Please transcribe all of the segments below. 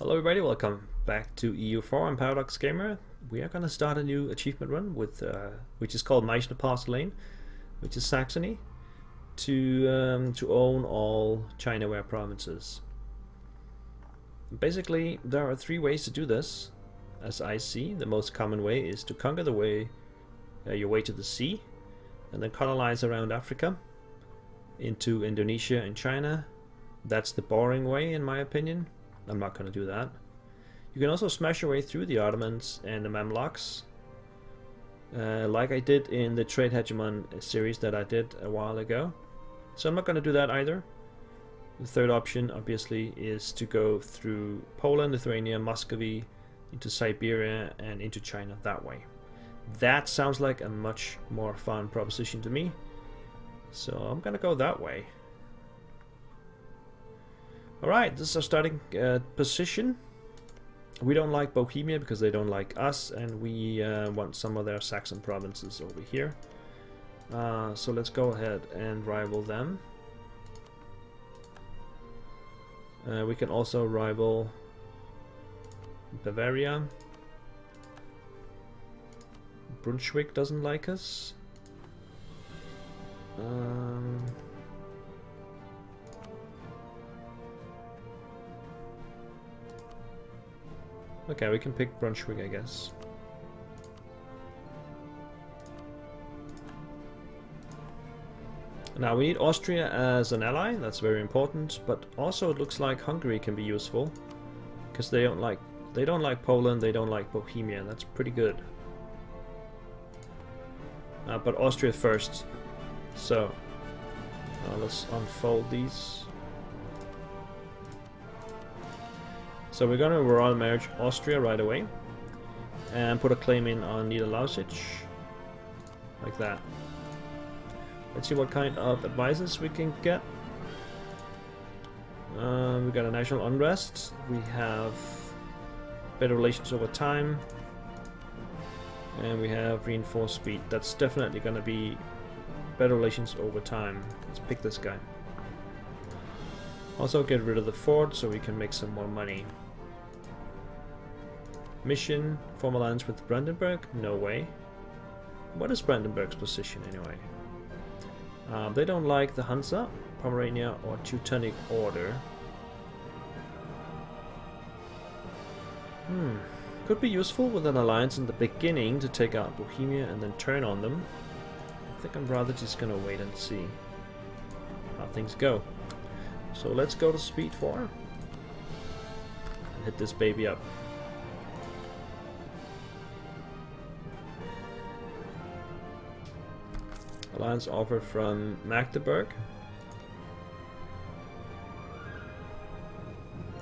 Hello everybody, welcome back to EU4 and Paradox Gamer. We are going to start a new achievement run with which is called Meissner Porcelain, which is Saxony, to own all Chinaware provinces. Basically, there are three ways to do this, as I see. The most common way is to conquer the way your way to the sea, and then colonize around Africa into Indonesia and China. That's the boring way, in my opinion. I'm not going to do that. You can also smash your way through the Ottomans and the Mamluks, like I did in the Trade Hegemon series that I did a while ago. So I'm not going to do that either. The third option, obviously, is to go through Poland, Lithuania, Muscovy, into Siberia, and into China that way. That sounds like a much more fun proposition to me. So I'm going to go that way. Alright, this is our starting position. We don't like Bohemia because they don't like us, and we want some of their Saxon provinces over here. So let's go ahead and rival them. We can also rival Bavaria. Brunswick doesn't like us. Okay, we can pick Brunswick, I guess. Now we need Austria as an ally, that's very important, but also it looks like Hungary can be useful because they don't like Poland, they don't like Bohemia. That's pretty good. But Austria first. So let's unfold these. So we're going to royal marriage Austria right away and put a claim in on Niederlausitz, like that. Let's see what kind of advisors we can get. We got a national unrest, we have better relations over time, and we have reinforced speed. That's definitely going to be better relations over time. Let's pick this guy. Also get rid of the fort so we can make some more money. Mission, form alliance with Brandenburg? No way. What is Brandenburg's position anyway? They don't like the Hansa, Pomerania, or Teutonic Order. Could be useful with an alliance in the beginning to take out Bohemia and then turn on them. I think I'm rather just gonna wait and see how things go. So let's go to speed 4 and hit this baby up. Alliance offer from Magdeburg.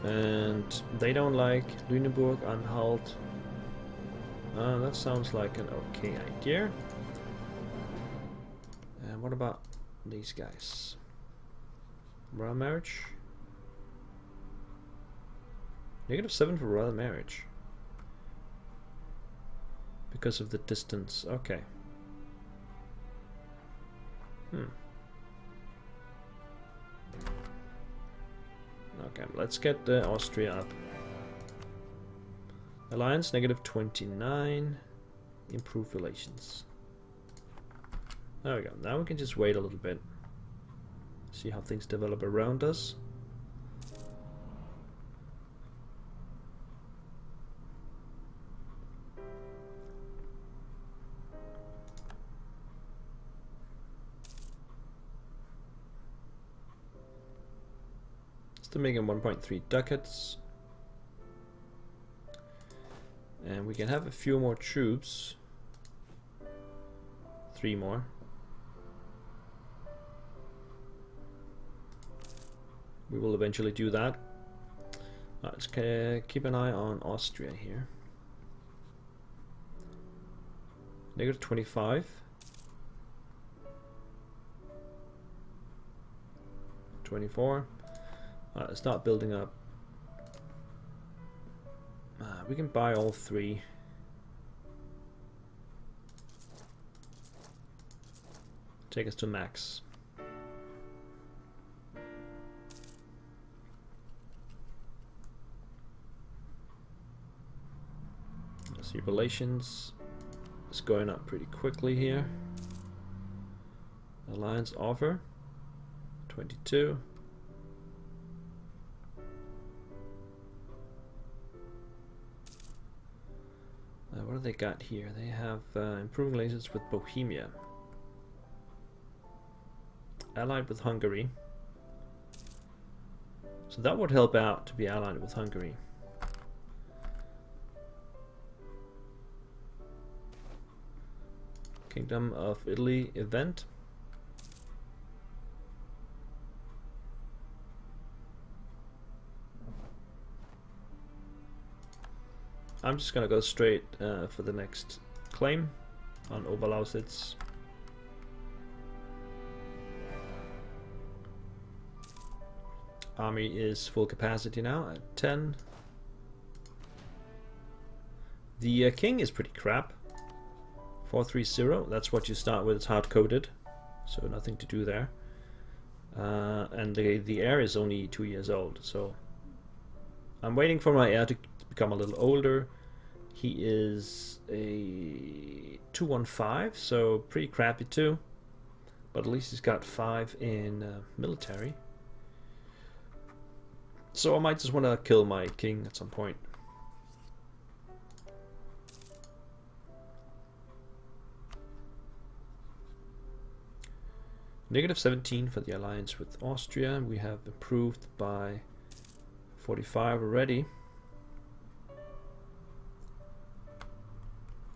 And they don't like Lüneburg, Anhalt. That sounds like an okay idea. And what about these guys? Royal marriage? -7 for royal marriage. Because of the distance. Okay. Okay, let's get Austria up. Alliance -29. Improve relations. There we go. Now we can just wait a little bit. See how things develop around us. Still making 1.3 ducats. And we can have a few more troops. 3 more. We will eventually do that. Let's keep an eye on Austria here. -25. 24. Let's start building up. We can buy all 3. Take us to max. See, relations is going up pretty quickly here. Alliance offer 22. What do they got here? They have improving relations with Bohemia, allied with Hungary. So that would help out to be allied with Hungary. Kingdom of Italy event. I'm just gonna go straight for the next claim on Oberlausitz. Army is full capacity now at 10. The king is pretty crap. 430, that's what you start with, it's hard-coded, so nothing to do there. And the heir is only 2 years old, so I'm waiting for my heir to become a little older. He is a 215, so pretty crappy too, but at least he's got 5 in military. So I might just want to kill my king at some point. Negative 17 for the alliance with Austria. We have improved by 45 already.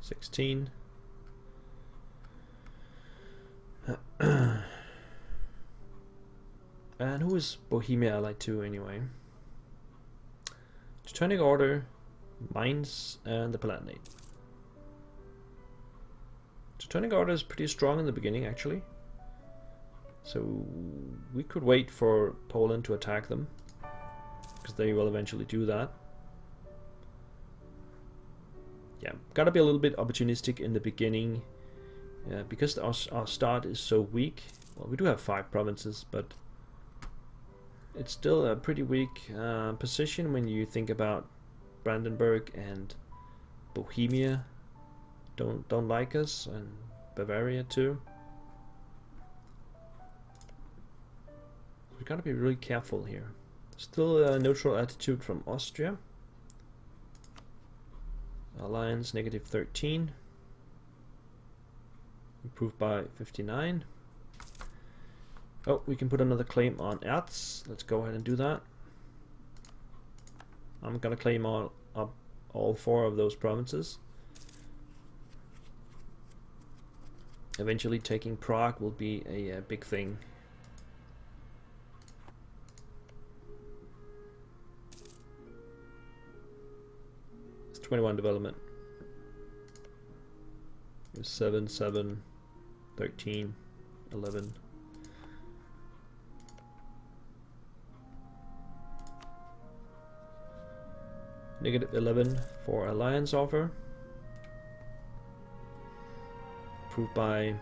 16. And who is Bohemia allied to anyway? Teutonic Order, Mainz, and the Palatinate. Teutonic Order is pretty strong in the beginning actually. So we could wait for Poland to attack them, because they will eventually do that. Yeah, gotta be a little bit opportunistic in the beginning, because our start is so weak. Well, we do have 5 provinces, but it's still a pretty weak position when you think about Brandenburg and Bohemia don't like us, and Bavaria too. Gotta be really careful here. Still a neutral attitude from Austria. Alliance negative 13, improved by 59. Oh, we can put another claim on Erz. Let's go ahead and do that. I'm gonna claim all 4 of those provinces. Eventually taking Prague will be a big thing. It's 21 development. It's 7, 7, 13, 11. Negative 11 for alliance offer. Approved by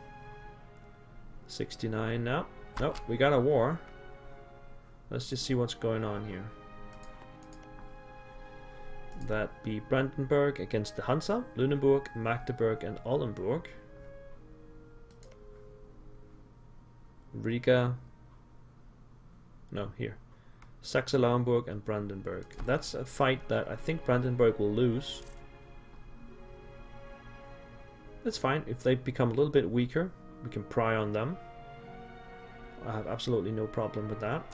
69 now. Oh, we got a war. Let's just see what's going on here. That be Brandenburg against the Hansa, Lüneburg, Magdeburg, and Oldenburg. Riga. No, here. Saxe-Lauenburg and Brandenburg. That's a fight that I think Brandenburg will lose. That's fine. If they become a little bit weaker, we can pry on them. I have absolutely no problem with that.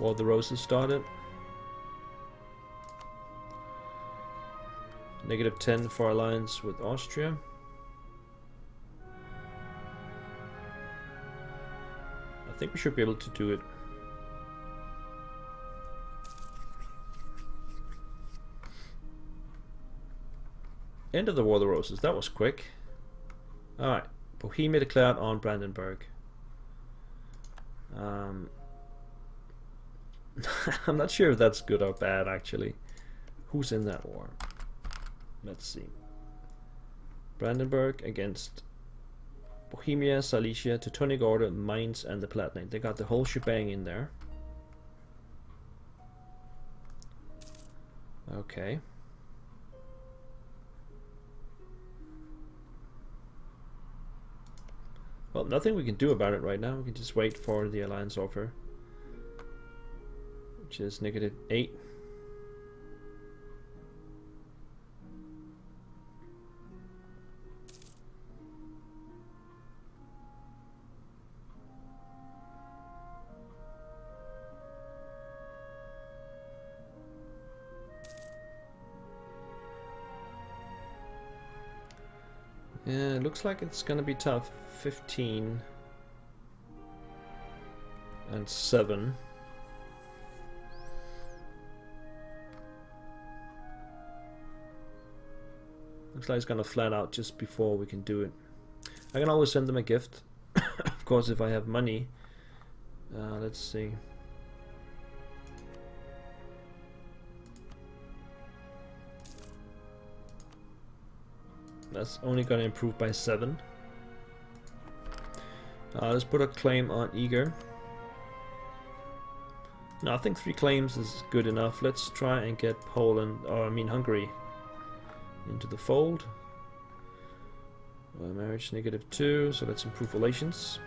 War of the Roses started. Negative 10 for alliance with Austria. I think we should be able to do it. End of the War of the Roses. That was quick. Alright. Bohemia declared on Brandenburg. I'm not sure if that's good or bad actually. Who's in that war? Let's see. Brandenburg against Bohemia, Silesia, Teutonic Order, Mainz, and the Palatinate. They got the whole shebang in there. Okay. Well, nothing we can do about it right now. We can just wait for the alliance offer, which is -8. Yeah, it looks like it's gonna be tough. 15 and 7. Looks like it's gonna flat out just before we can do it. I can always send them a gift, of course, if I have money. Let's see. That's only going to improve by 7. Let's put a claim on Eager. No, I think 3 claims is good enough. Let's try and get Poland, or I mean Hungary, into the fold. Marriage -2, so let's improve relations.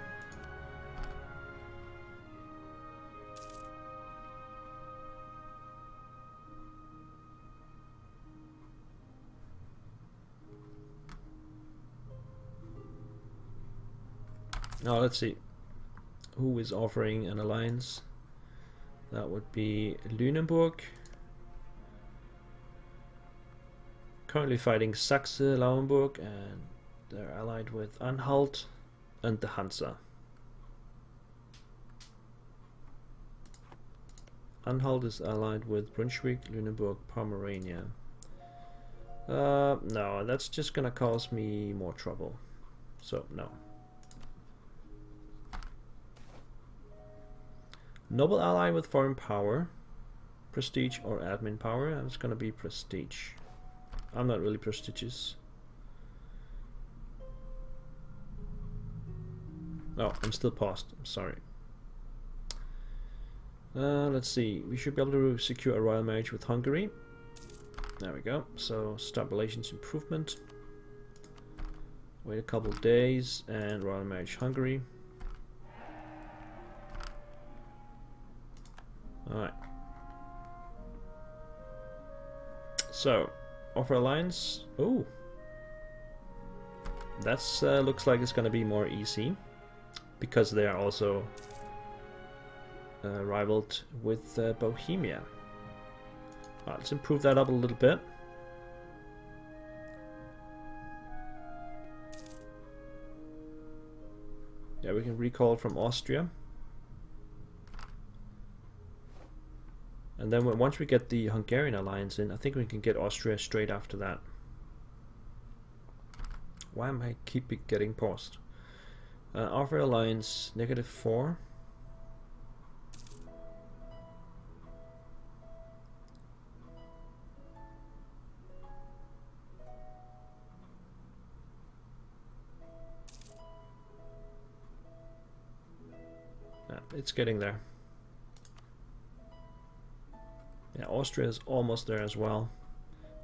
Now let's see who is offering an alliance. That would be Lüneburg, currently fighting Saxe-Lauenburg, and they're allied with Anhalt and the Hansa. Anhalt is allied with Brunswick, Lüneburg, Pomerania. No, that's just gonna cause me more trouble, so no. Noble ally with foreign power, prestige or admin power. And it's gonna be prestige. I'm not really prestigious. Oh, I'm still paused. I'm sorry. Let's see. We should be able to secure a royal marriage with Hungary. There we go. So stop relations improvement. Wait a couple of days and royal marriage Hungary. Alright. So, offer alliance. Ooh. That's looks like it's gonna be more easy because they are also rivaled with Bohemia. Alright, let's improve that up a little bit. Yeah, we can recall from Austria. And then once we get the Hungarian alliance in, I think we can get Austria straight after that. Why am I keep getting paused? Offer alliance -4. It's getting there. Yeah, Austria is almost there as well.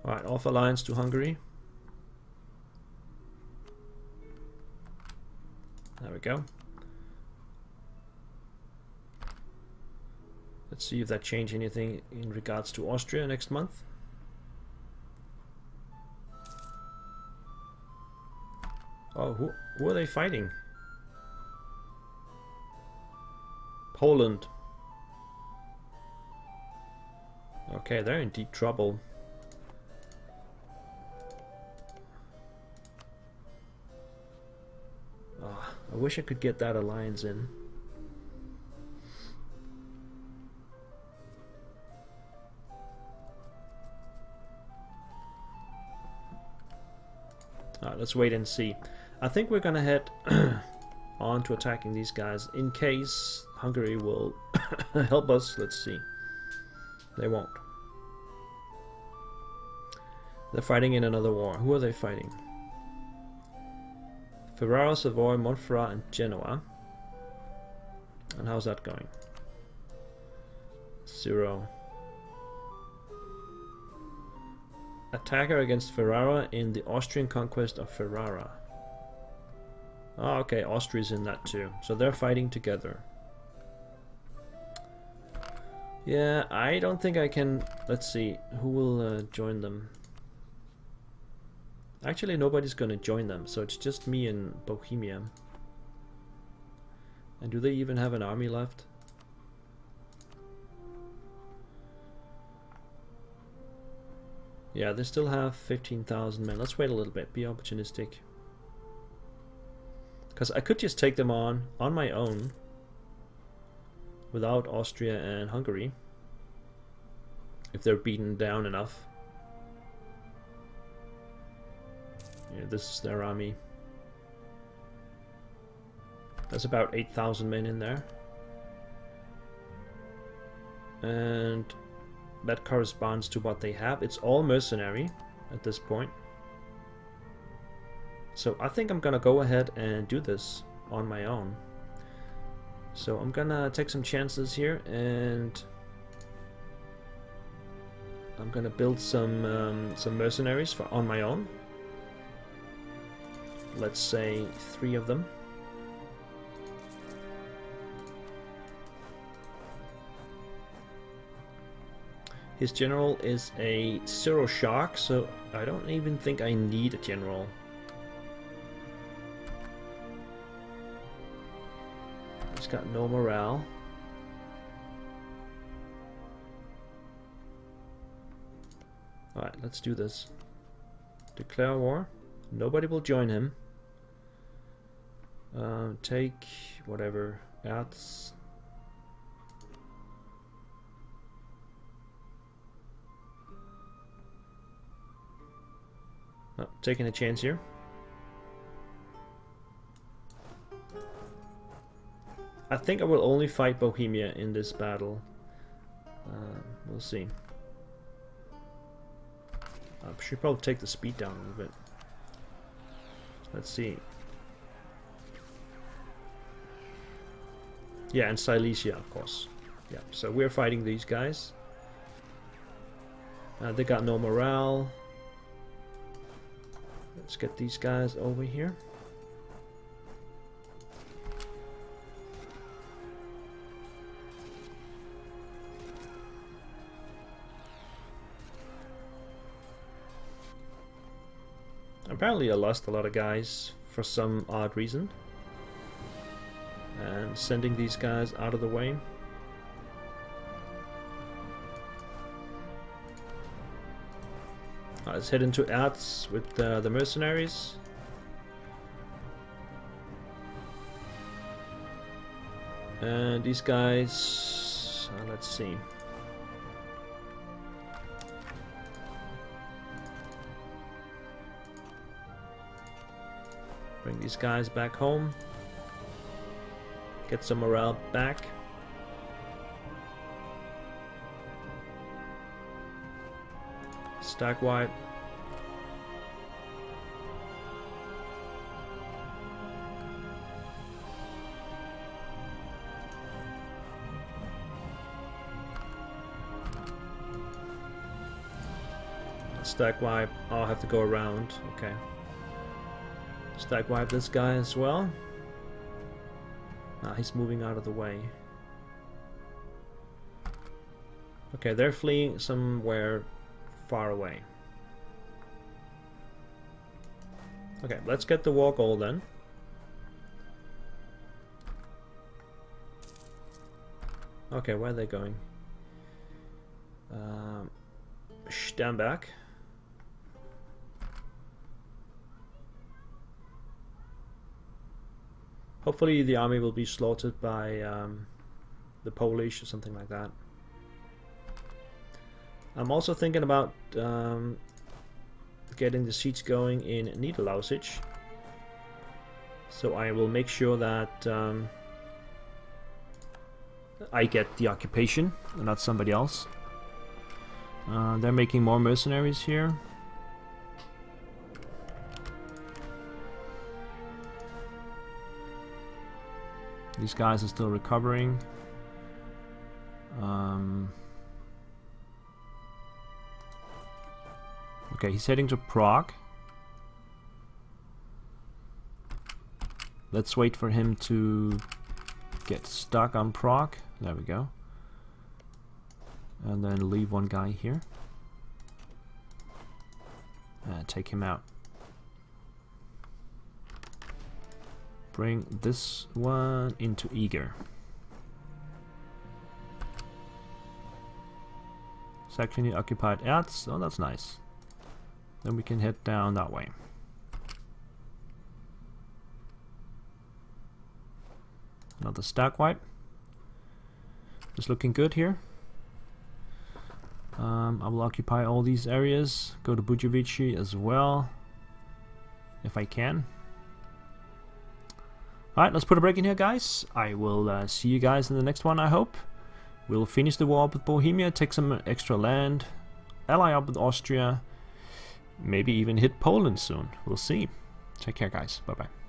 Alright, off alliance to Hungary. There we go. Let's see if that changes anything in regards to Austria next month. Oh, who are they fighting? Poland. Okay, they're in deep trouble. Oh, I wish I could get that alliance in. Alright, let's wait and see. I think we're gonna head on to attacking these guys in case Hungary will help us. Let's see. They won't. They're fighting in another war. Who are they fighting? Ferrara, Savoy, Montferrat, and Genoa. And how's that going? 0. Attacker against Ferrara in the Austrian conquest of Ferrara. Oh, okay, Austria's in that too. So they're fighting together. Yeah, I don't think I can... Let's see, who will join them? Actually, nobody's gonna join them, so it's just me and Bohemia. And do they even have an army left? Yeah, they still have 15,000 men. Let's wait a little bit, be opportunistic. Because I could just take them on my own without Austria and Hungary if they're beaten down enough. Yeah, this is their army. There's about 8,000 men in there. And that corresponds to what they have. It's all mercenary at this point. So I think I'm gonna go ahead and do this on my own. So I'm gonna take some chances here, and I'm gonna build some mercenaries for on my own. Let's say 3 of them. His general is a zero shark, so I don't even think I need a general. He's got no morale. Alright, let's do this. Declare war. Nobody will join him. Take whatever. That's... Oh, taking a chance here. I think I will only fight Bohemia in this battle. We'll see. I should probably take the speed down a little bit. Let's see. Yeah, and Silesia, of course. Yeah, so we're fighting these guys. They got no morale. Let's get these guys over here. Apparently I lost a lot of guys for some odd reason. And sending these guys out of the way. Let's head into Erz with the mercenaries. And these guys... let's see. Bring these guys back home. Get some morale back. Stack wipe. Stack wipe. Oh, I'll have to go around. Okay. Stack wipe this guy as well. Ah, he's moving out of the way. Okay, they're fleeing somewhere far away. Okay, let's get the war goal then. Okay, where are they going? Sternberg. Hopefully the army will be slaughtered by the Polish or something like that. I'm also thinking about getting the siege going in Niederlausitz. So I will make sure that I get the occupation and not somebody else. They're making more mercenaries here. These guys are still recovering. Okay, he's heading to Prague. Let's wait for him to get stuck on Prague. There we go. And then leave one guy here. Take him out. Bring this one into Eager. Saxony occupied Erz. Oh, that's nice. Then we can head down that way. Another stack wipe. Just looking good here. I will occupy all these areas. Go to Bujovici as well, if I can. Alright, let's put a break in here, guys. I will see you guys in the next one, I hope. We'll finish the war up with Bohemia, take some extra land, ally up with Austria, maybe even hit Poland soon. We'll see. Take care, guys. Bye-bye.